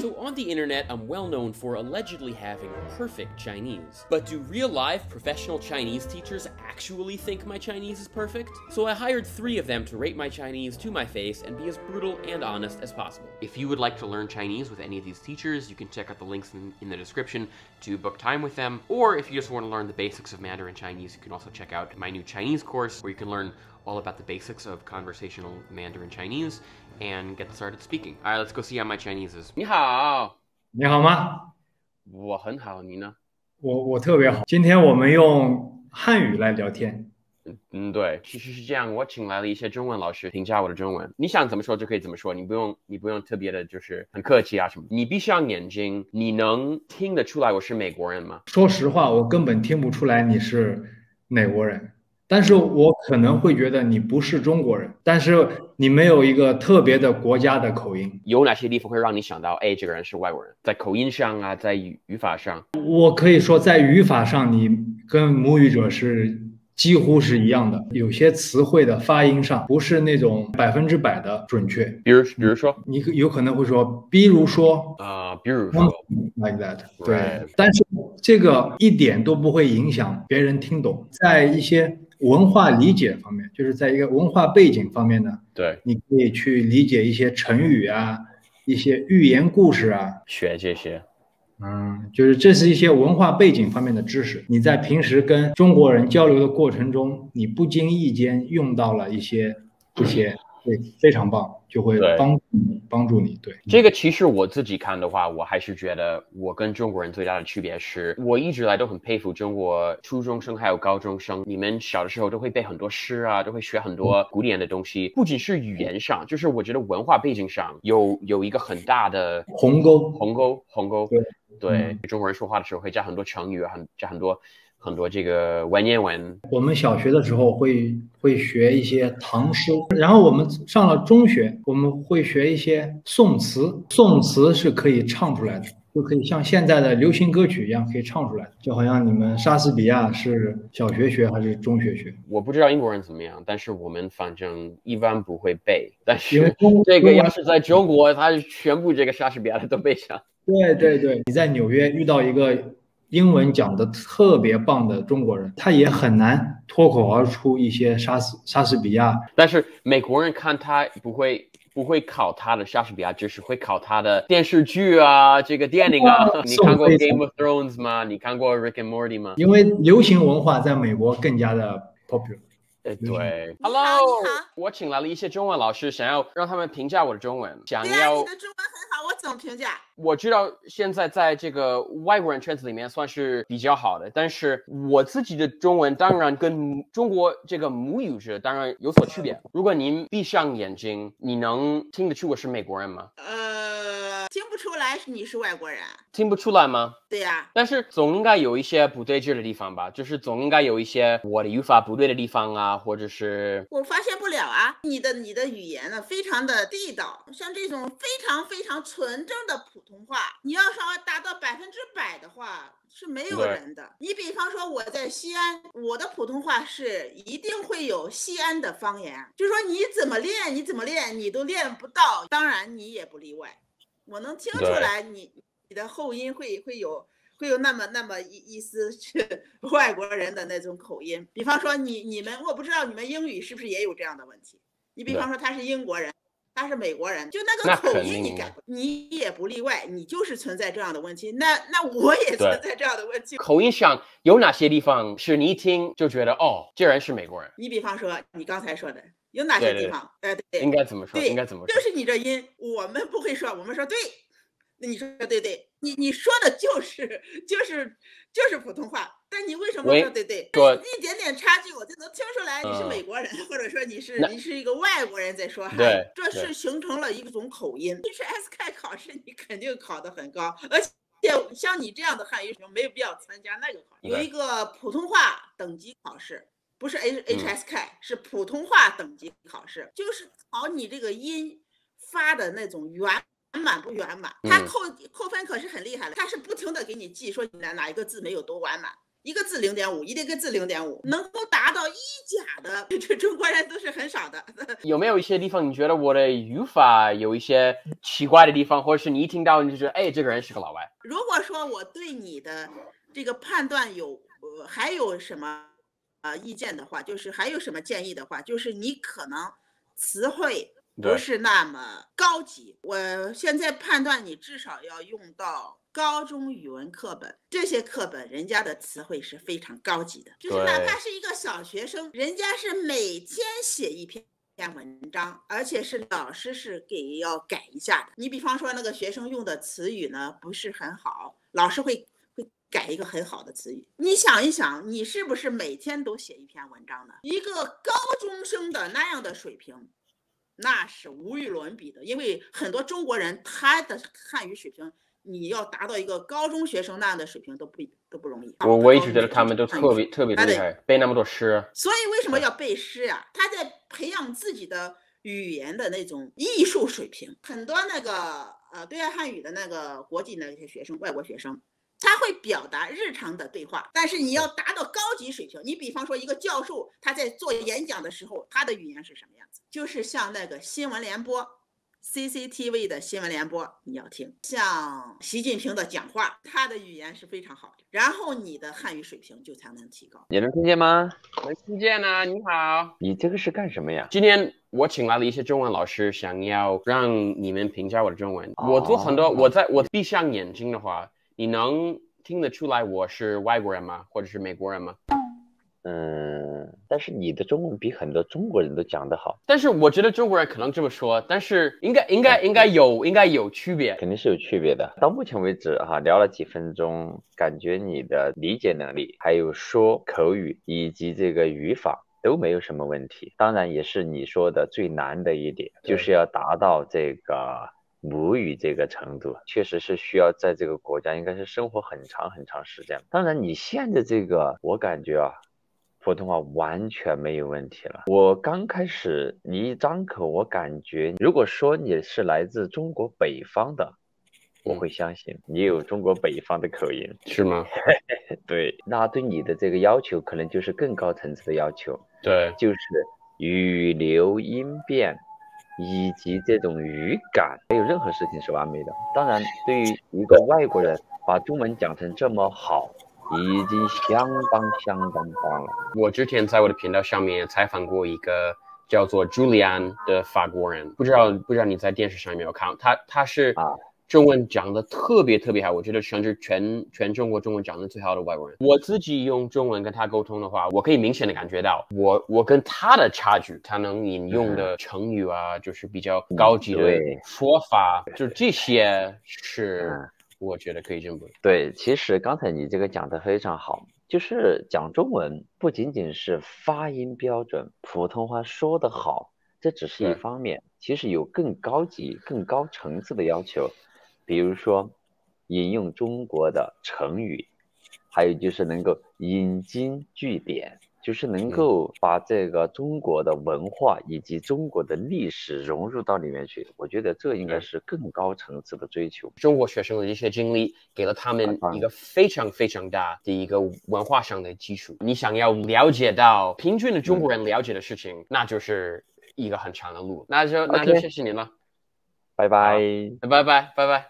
So on the internet, I'm well known for allegedly having perfect Chinese. But do real live professional Chinese teachers actually think my Chinese is perfect? So I hired 3 of them to rate my Chinese to my face and be as brutal and honest as possible. If you would like to learn Chinese with any of these teachers, you can check out the links in the description to book time with them. Or if you just want to learn the basics of Mandarin Chinese, you can also check out my new Chinese course where you can learn all about the basics of conversational Mandarin Chinese and get started speaking. All right, let's go see how my Chinese is. 你好，你好吗？我很好，你呢？我特别好。今天我们用汉语来聊天。对，其实是这样。我请来了一些中文老师评价我的中文。你想怎么说就可以怎么说，你不用特别的，就是很客气啊什么。你必须要眼睛，你能听得出来我是美国人吗？说实话，我根本听不出来你是哪国人。 但是我可能会觉得你不是中国人，但是你没有一个特别的国家的口音。有哪些地方会让你想到，哎，这个人是外国人？在口音上啊，在语法上，我可以说在语法上，你跟母语者是几乎是一样的。有些词汇的发音上不是那种100%的准确。比如说，你有可能会说，比如说啊，比如说 like that， 对。Right. 但是这个一点都不会影响别人听懂，在一些 文化理解方面，就是在一个文化背景方面呢，对，你可以去理解一些成语啊，一些寓言故事啊，学这些，就是这是一些文化背景方面的知识。你在平时跟中国人交流的过程中，你不经意间用到了一些这些，对，非常棒，就会帮助你。对，这个其实我自己看的话，我还是觉得我跟中国人最大的区别是，我一直来都很佩服中国初中生还有高中生，你们小的时候都会背很多诗啊，都会学很多古典的东西，不仅是语言上，就是我觉得文化背景上有一个很大的鸿沟。对，中国人说话的时候会加很多成语，加很多这个文言文。我们小学的时候会学一些唐诗，然后我们上了中学，我们会学一些宋词。宋词是可以唱出来的，就可以像现在的流行歌曲一样可以唱出来。就好像你们莎士比亚是小学学还是中学学？我不知道英国人怎么样，但是我们反正一般不会背。但是这个要是在中国，他全部这个莎士比亚的都背上。对，你在纽约遇到一个 英文讲的特别棒的中国人，他也很难脱口而出一些莎士比亚。但是美国人看他不会考他的莎士比亚知识，会考他的电视剧啊，这个电影啊。你看过 Game of Thrones 吗？你看过 Rick and Morty 吗？因为流行文化在美国更加的 popular。 对 ，Hello， 我请来了一些中文老师，想要让他们评价我的中文。想要你的中文很好，我怎么评价？我知道现在在这个外国人圈子里面算是比较好的，但是我自己的中文当然跟中国这个母语者当然有所区别。如果您闭上眼睛，你能听得出我是美国人吗？听不出来你是外国人，听不出来吗？对呀，但是总应该有一些不对劲的地方吧，就是总应该有一些我的语法不对的地方啊，或者是我发现不了啊。你的语言呢，非常的地道，像这种非常纯正的普通话，你要稍微达到100%的话， 是没有人的。你比方说我在西安，我的普通话是一定会有西安的方言，就是说你怎么练，你都练不到，当然你也不例外。我能听出来你的后音会有那么一丝外国人的那种口音。比方说你们，我不知道你们英语是不是也有这样的问题。你比方说他是英国人， 他是美国人，就那个口音你改，你也不例外，你就是存在这样的问题。那我也存在这样的问题。口音上有哪些地方是你一听就觉得哦，这人是美国人？你比方说你刚才说的有哪些地方？对，应该怎么说？应该怎么说？就是你这音，我们不会说，我们说对，那你说对，你说的就是普通话。 但你为什么说对？一点点差距，我就能听出来你是美国人，或者说你是一个外国人在说。对，这是形成了一种口音。你是 HSK 考试，你肯定考得很高，而且像你这样的汉语水平没有必要参加那个考试。有一个普通话等级考试，不是 HSK， 是普通话等级考试，就是考你这个音发的那种圆满不圆满。他扣分可是很厉害了，他是不停的给你记，说你哪一个字没有读完满。一个字 0.5 一个字 0.5 能够达到1甲的这中国人都是很少的。有没有一些地方你觉得我的语法有一些奇怪的地方，或者是你一听到你就觉得哎，这个人是个老外？如果说我对你的这个判断有还有什么意见的话，就是还有什么建议的话，就是你可能词汇不是那么高级，我现在判断你至少要用到高中语文课本，这些课本人家的词汇是非常高级的，就是哪怕是一个小学生，人家是每天写一篇文章，而且是老师是给要改一下的。你比方说那个学生用的词语呢不是很好，老师会改一个很好的词语。你想一想，你是不是每天都写一篇文章呢？一个高中生的那样的水平，那是无与伦比的，因为很多中国人他的汉语水平，你要达到一个高中学生那样的水平都不容易。我一直觉得他们都特别厉害，背那么多诗。所以为什么要背诗呀？他在培养自己的语言的那种艺术水平。很多那个对外汉语的那个国际那些学生，外国学生，他会表达日常的对话，但是你要达到高级水平，你比方说一个教授他在做演讲的时候，他的语言是什么样子？就是像那个新闻联播。CCTV 的新闻联播你要听，像习近平的讲话，他的语言是非常好的，然后你的汉语水平就才能提高。你能听见吗？能听见啊。你好，你这个是干什么呀？今天我请来了一些中文老师，想要让你们评价我的中文。我做很多，我闭上眼睛的话，你能听得出来我是外国人吗？或者是美国人吗？但是你的中文比很多中国人都讲得好。但是我觉得中国人可能这么说，但是应该有区别，肯定是有区别的。到目前为止哈，聊了几分钟，感觉你的理解能力，还有说口语以及这个语法都没有什么问题。当然也是你说的最难的一点，就是要达到这个母语这个程度，确实是需要在这个国家应该是生活很长很长时间。当然你现在这个，我感觉啊，普通话完全没有问题了。我刚开始你一张口，我感觉如果说你是来自中国北方的，我会相信你有中国北方的口音，是吗？对，那对你的这个要求可能就是更高层次的要求，对，就是语流音变以及这种语感，没有任何事情是完美的。当然对于一个外国人把中文讲成这么好，已经相当棒了。我之前在我的频道上面采访过一个叫做 Julian 的法国人，不知道你在电视上有没有看他是中文讲的特别好，我觉得甚至全中国中文讲的最好的外国人。我自己用中文跟他沟通的话，我可以明显的感觉到我跟他的差距。他能引用的成语啊，就是比较高级的说法，就这些是我觉得可以进步。对，其实刚才你这个讲得非常好，就是讲中文不仅仅是发音标准，普通话说得好，这只是一方面，其实有更高级更高层次的要求，比如说引用中国的成语，还有就是能够引经据典，就是能够把这个中国的文化以及中国的历史融入到里面去，我觉得这应该是更高层次的追求。中国学生的一些经历给了他们一个非常大的一个文化上的基础。你想要了解到平均的中国人了解的事情，那就是一个很长的路。那就谢谢您了，拜拜。